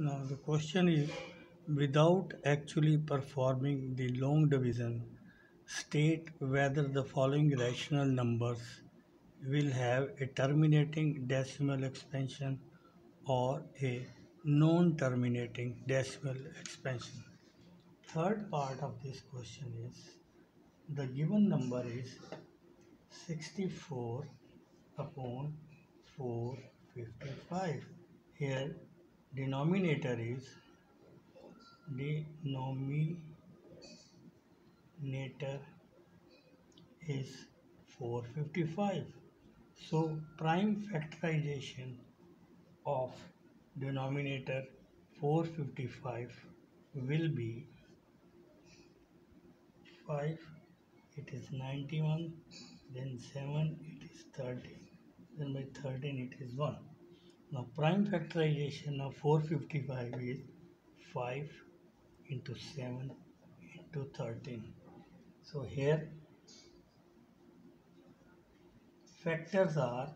Now the question is, without actually performing the long division, state whether the following rational numbers will have a terminating decimal expansion or a non-terminating decimal expansion. Third part of this question is, the given number is 64/455. Here denominator is 455. So prime factorization of denominator 455 will be 5, it is 91, then 7, it is 13, then by 13 it is 1. Now prime factorization of 455 is 5 into 7 into 13. So here factors are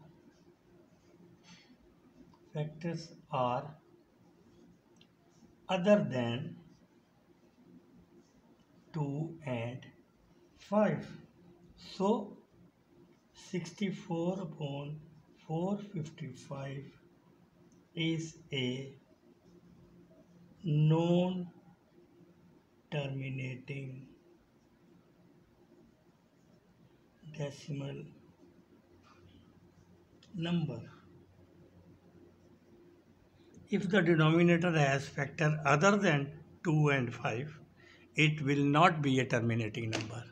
other than 2 and 5. So 64/455 is a non-terminating decimal number. If the denominator has factor other than 2 and 5, it will not be a terminating number.